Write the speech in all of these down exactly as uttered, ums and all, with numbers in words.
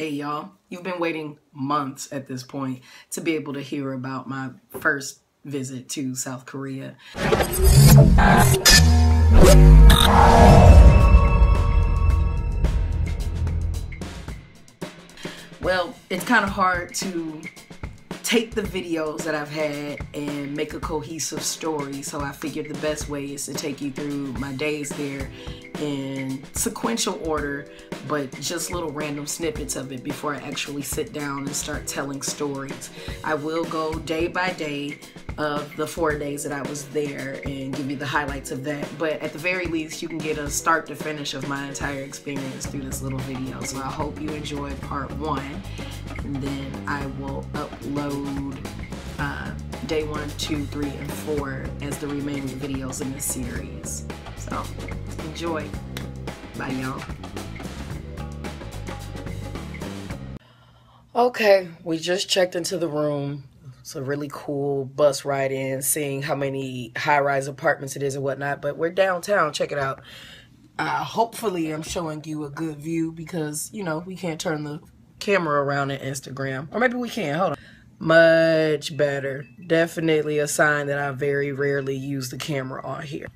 Hey y'all, you've been waiting months at this point to be able to hear about my first visit to South Korea. Well, it's kind of hard to take the videos that I've had and make a cohesive story, so I figured the best way is to take you through my days there in sequential order, but just little random snippets of it before I actually sit down and start telling stories. I will go day by day of the four days that I was there and give you the highlights of that, but at the very least you can get a start to finish of my entire experience through this little video. So I hope you enjoyed part one, and then I will upload uh, day one, two, three, and four as the remaining videos in this series. So enjoy. Bye y'all. Okay, we just checked into the room. It's a really cool bus ride in, seeing how many high-rise apartments it is and whatnot, but we're downtown. Check it out. Uh, hopefully I'm showing you a good view because, you know, we can't turn the camera around at Instagram, or maybe we can. Hold on. Much better. Definitely a sign that I very rarely use the camera on here.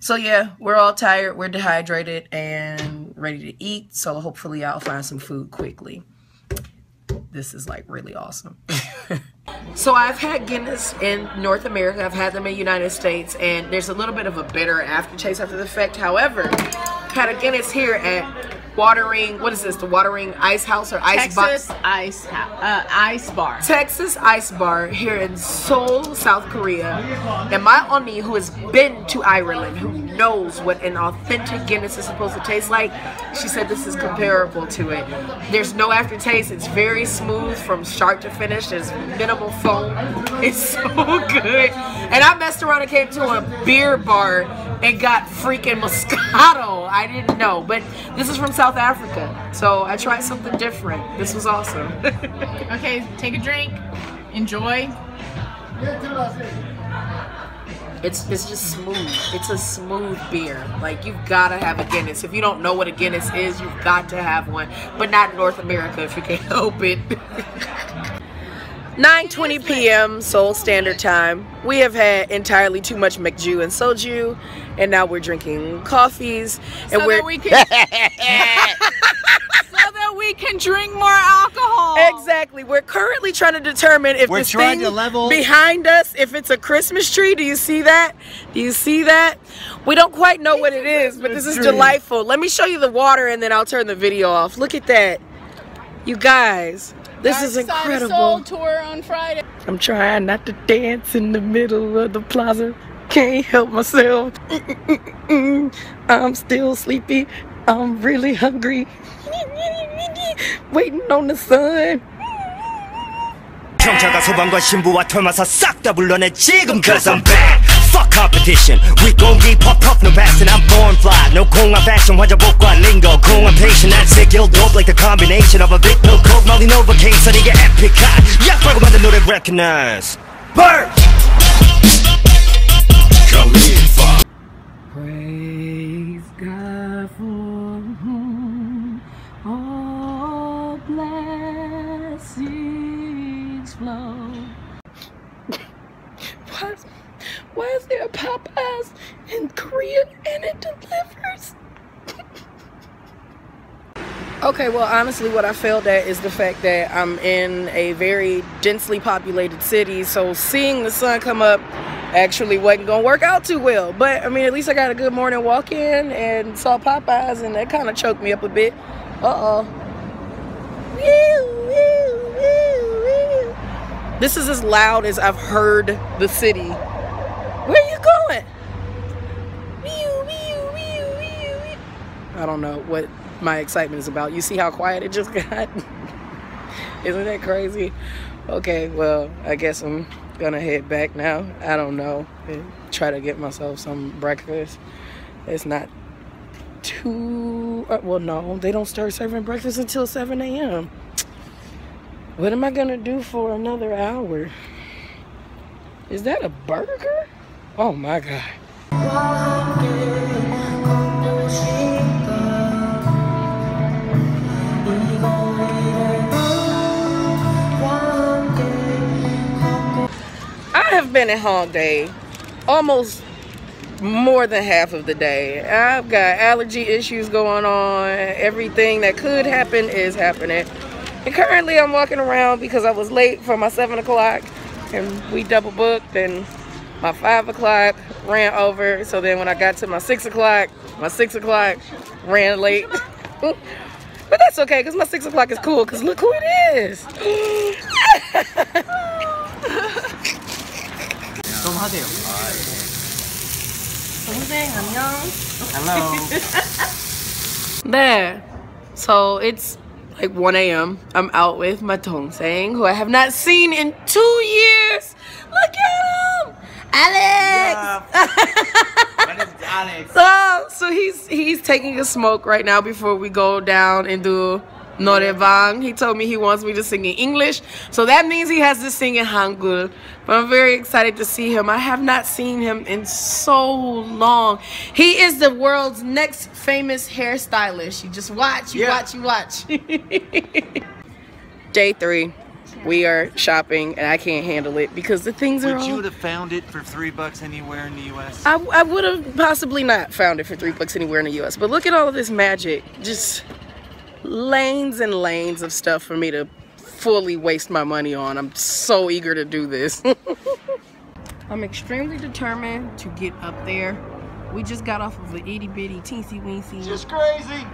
So yeah, we're all tired, we're dehydrated and ready to eat, so hopefully I'll find some food quickly. This is like really awesome. So I've had Guinness in North America, I've had them in the United States, and there's a little bit of a bitter aftertaste after the fact. However, had a Guinness here at Watering, what is this, the Watering Ice House or Ice Box? Texas Ice uh, Ice Bar. Texas Ice Bar here in Seoul, South Korea. And my Oni, who has been to Ireland, who knows what an authentic Guinness is supposed to taste like, she said this is comparable to it. There's no aftertaste. It's very smooth from start to finish. There's minimal foam. It's so good. And I messed around and came to a beer bar and got freaking Moscato. I didn't know, but this is from South Africa, so I tried something different. This was awesome. Okay, take a drink, enjoy. It's, it's just smooth. It's a smooth beer. Like, you've got to have a Guinness. If you don't know what a Guinness is, you've got to have one. But not in North America if you can help it. nine twenty p m Seoul Standard Time. We have had entirely too much McJu and soju, and now we're drinking coffees. And so we're that we can so that we can drink more alcohol. Exactly. We're currently trying to determine if we're this trying thing to level behind us, if it's a Christmas tree. Do you see that? Do you see that? We don't quite know it's what it is, but this tree is delightful. Let me show you the water, and then I'll turn the video off. Look at that, you guys. This Our is incredible. Soul tour on Friday. I'm trying not to dance in the middle of the plaza. Can't help myself. I'm still sleepy. I'm really hungry. Waiting on the sun. 경찰과 소방과 신부와 털마사 싹 다 불러내 지금. Cause I'm back. Fuck competition. We gon' be pop up no pass, and I'm born fly. No 공항 fashion, 환자복과 lingo. 공항 patient, 난 sickle dope like the combination of a big no coke. Molly Nova King, so nigga epic hot. 약 말고 만든 노래 recognize. Burn. Praise God for whom all blessings flow. Why, why is there a Popeyes in Korea and it delivers? Okay, well, honestly, what I failed at is the fact that I'm in a very densely populated city, so seeing the sun come up actually wasn't gonna work out too well. But I mean, at least I got a good morning walk in and saw Popeyes, and that kind of choked me up a bit. Uh-oh. This is as loud as I've heard the city. Where are you going? I don't know what my excitement is about. You see how quiet it just got? Isn't that crazy? Okay, well, I guess I'm gonna head back now. I don't know, try to get myself some breakfast. It's not too uh, well, no, they don't start serving breakfast until seven a m What am I gonna do for another hour? Is that a burger? Oh my god. been in Hongdae almost more than half of the day. I've got allergy issues going on. Everything that could happen is happening. And currently I'm walking around because I was late for my seven o'clock and we double booked, and my five o'clock ran over. So then when I got to my six o'clock, my six o'clock ran late. But that's okay, because my six o'clock is cool, because look who it is. Hello. There. So it's like one A M I'm out with my Tong-saeng, who I have not seen in two years. Look at him! Alex! Yeah. That is Alex. So, so he's he's taking a smoke right now before we go down and do Norevang. He told me he wants me to sing in English, so that means he has to sing in Hangul. But I'm very excited to see him. I have not seen him in so long. He is the world's next famous hairstylist. You just watch, you yeah. watch, you watch. Day three, we are shopping, and I can't handle it because the things are. Would you all... have found it for three bucks anywhere in the U S? I, I would have possibly not found it for three bucks anywhere in the U S. But look at all of this magic. Just lanes and lanes of stuff for me to fully waste my money on. I'm so eager to do this. I'm extremely determined to get up there. We just got off of the itty bitty teensy weensy. Just crazy.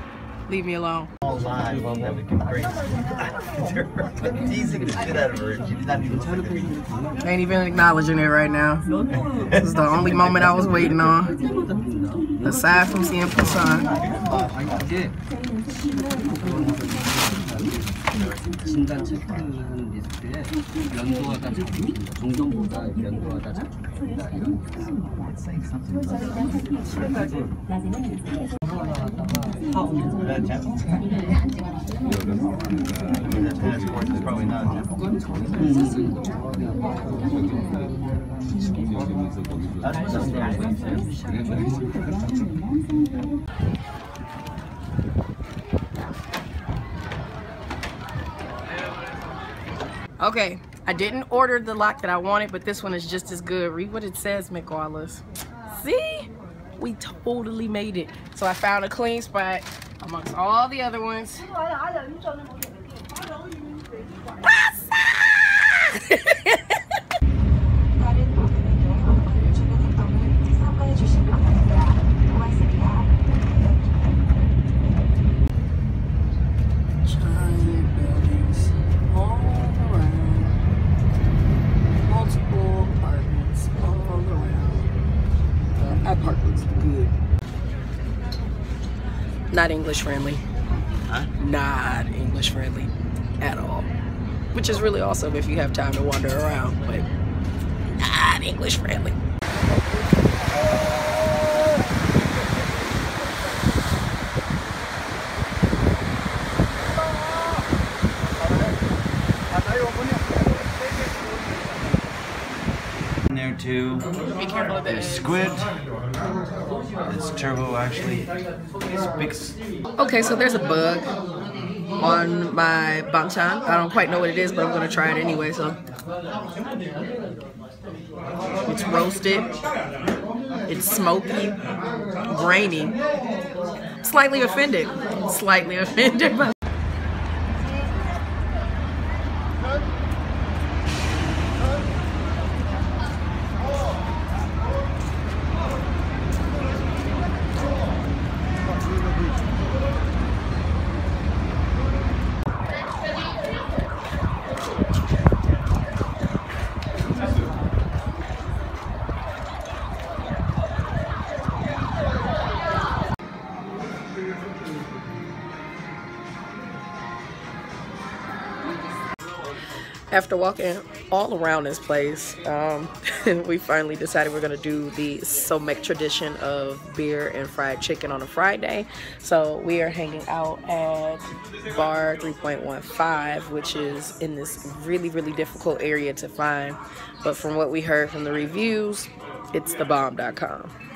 Leave me alone. All live on that we can break. Teasing the shit out of her. She did not even look at it. Ain't even acknowledging it right now. This is the only moment I was waiting on. Aside from seeing Busan. Okay, I didn't order the lock that I wanted, but this one is just as good. Read what it says, McJu. See? We totally made it. So I found a clean spot amongst all the other ones. Giant buildings all around. Multiple apartments all around. That park looks good. Not English friendly. Huh? Not English friendly at all. Which is really awesome if you have time to wander around, but not English friendly. In there too. Be careful of this. Squid. It's turbo actually. It's big. Okay, so there's a bug on my banchan. I don't quite know what it is, but I'm gonna try it anyway. So it's roasted, it's smoky, grainy. Slightly offended. Slightly offended by. After walking all around this place, um, we finally decided we're gonna do the Somek tradition of beer and fried chicken on a Friday. So we are hanging out at Bar three point one five, which is in this really, really difficult area to find. But from what we heard from the reviews, it's the bomb dot com.